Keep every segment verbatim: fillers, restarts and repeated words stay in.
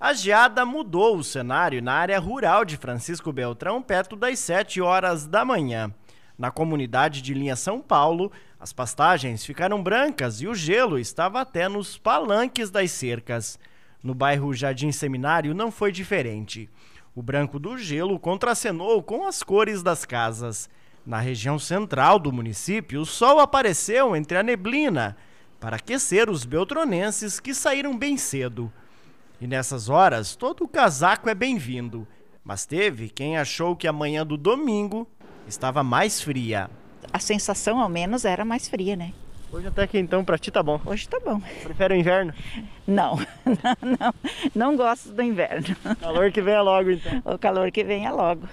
A geada mudou o cenário na área rural de Francisco Beltrão perto das sete horas da manhã. Na comunidade de Linha São Paulo, as pastagens ficaram brancas e o gelo estava até nos palanques das cercas. No bairro Jardim Seminário não foi diferente. O branco do gelo contracenou com as cores das casas. Na região central do município, o sol apareceu entre a neblina para aquecer os beltronenses que saíram bem cedo. E nessas horas, todo o casaco é bem-vindo. Mas teve quem achou que a manhã do domingo estava mais fria. A sensação, ao menos, era mais fria, né? Hoje até que então, pra ti tá bom. Hoje tá bom. Prefere o inverno? Não, não, não, não gosto do inverno. O calor que venha logo, então. O calor que venha logo.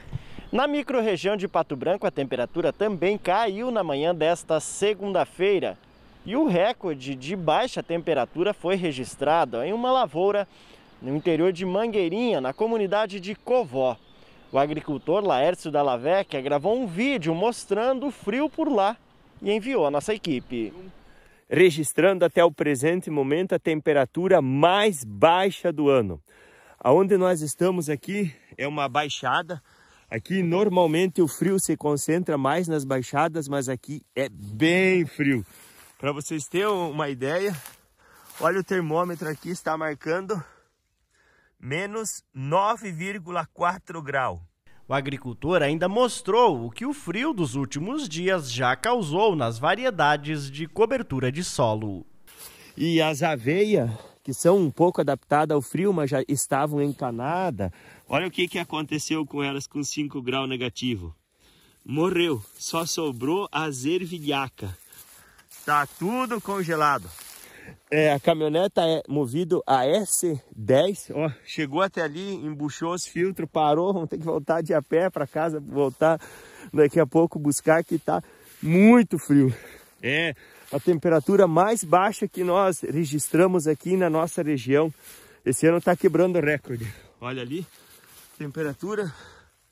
Na micro-região de Pato Branco, a temperatura também caiu na manhã desta segunda-feira. E o recorde de baixa temperatura foi registrado em uma lavoura no interior de Mangueirinha, na comunidade de Covó. O agricultor Laércio Dallavecchia gravou um vídeo mostrando o frio por lá e enviou à nossa equipe. Registrando até o presente momento a temperatura mais baixa do ano. Aonde nós estamos aqui é uma baixada. Aqui normalmente o frio se concentra mais nas baixadas, mas aqui é bem frio. Para vocês terem uma ideia, olha o termômetro aqui, está marcando menos nove vírgula quatro graus. O agricultor ainda mostrou o que o frio dos últimos dias já causou nas variedades de cobertura de solo. E as aveias, que são um pouco adaptadas ao frio, mas já estavam encanadas, olha o que, que aconteceu com elas com cinco graus negativo. Morreu, só sobrou a ervilhacas. Tá tudo congelado. É, a caminhoneta é movida a S dez. Ó, chegou até ali, embuchou os filtros, parou. Vamos ter que voltar de a pé para casa, voltar daqui a pouco buscar, que tá muito frio. É a temperatura mais baixa que nós registramos aqui na nossa região. Esse ano tá quebrando o recorde. Olha ali, temperatura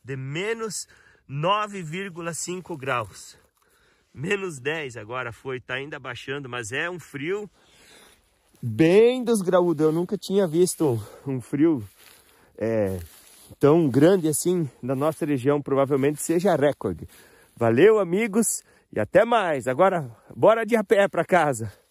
de menos nove vírgula cinco graus. Menos dez agora foi, tá ainda baixando, mas é um frio bem desgraúdo. Eu nunca tinha visto um frio é, tão grande assim na nossa região, provavelmente seja recorde. Valeu, amigos, e até mais. Agora, bora de a pé para casa.